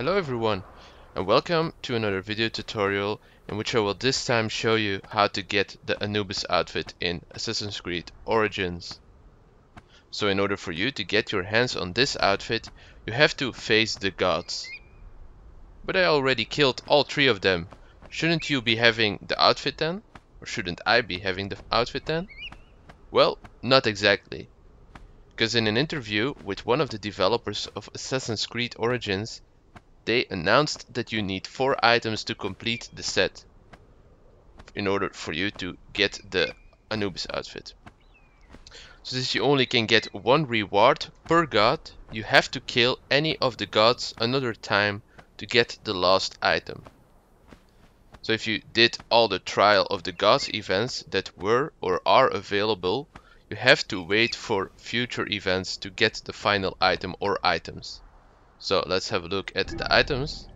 Hello everyone, and welcome to another video tutorial in which I will this time show you how to get the Anubis outfit in Assassin's Creed Origins. So in order for you to get your hands on this outfit, you have to face the gods. But I already killed all three of them. Shouldn't you be having the outfit then? Or shouldn't I be having the outfit then? Well, not exactly. Because in an interview with one of the developers of Assassin's Creed Origins, they announced that you need 4 items to complete the set in order for you to get the Anubis outfit. Since you only can get 1 reward per god, you have to kill any of the gods another time to get the last item. So if you did all the Trial of the Gods events that were or are available, you have to wait for future events to get the final item or items. So let's have a look at the items.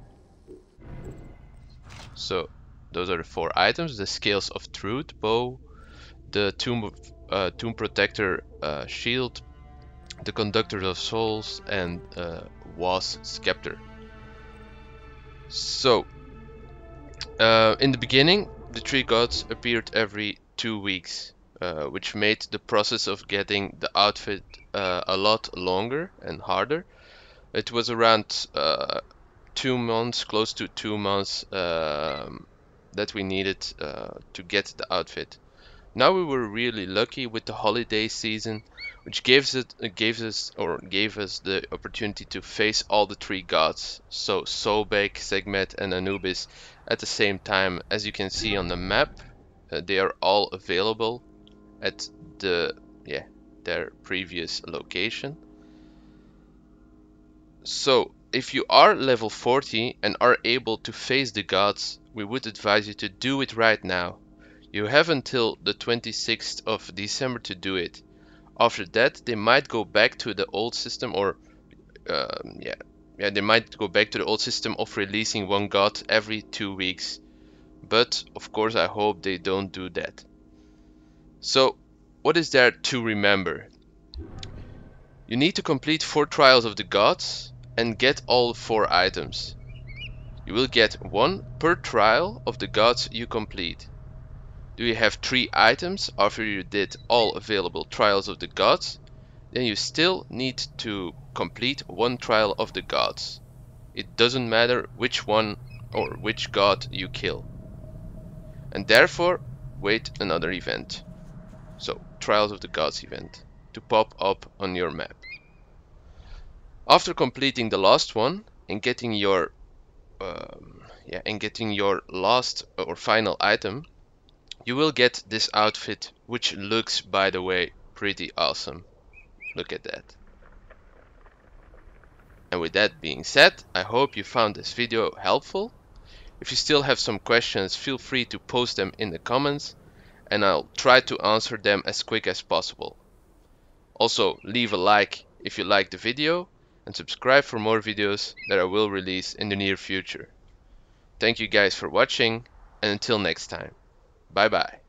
So those are the 4 items: the Scales of Truth Bow, the Tomb Protector Shield, the Conductor of Souls, and Was Scepter. So in the beginning, the 3 gods appeared every 2 weeks, which made the process of getting the outfit a lot longer and harder. It was around 2 months, close to 2 months, that we needed to get the outfit. Now we were really lucky with the holiday season, which gave us the opportunity to face all the 3 gods, so Sobek, Sekhmet, and Anubis, at the same time. As you can see on the map, they are all available at their previous location. So, if you are level 40 and are able to face the gods, we would advise you to do it right now. You have until the 26th of December to do it. After that, they might go back to the old system, or they might go back to the old system of releasing 1 god every 2 weeks. But of course, I hope they don't do that. So, what is there to remember? You need to complete 4 Trials of the Gods and get all 4 items. You will get 1 per trial of the gods you complete. Do you have 3 items after you did all available Trials of the Gods? Then you still need to complete 1 Trial of the Gods. It doesn't matter which one or which god you kill. And therefore, wait another event. So, Trials of the Gods event to pop up on your map. After completing the last one and getting your last or final item, you will get this outfit, which looks, by the way, pretty awesome. Look at that. And with that being said, I hope you found this video helpful. If you still have some questions, feel free to post them in the comments, and I'll try to answer them as quick as possible. Also, leave a like if you liked the video, and subscribe for more videos that I will release in the near future. Thank you guys for watching, and until next time, bye bye.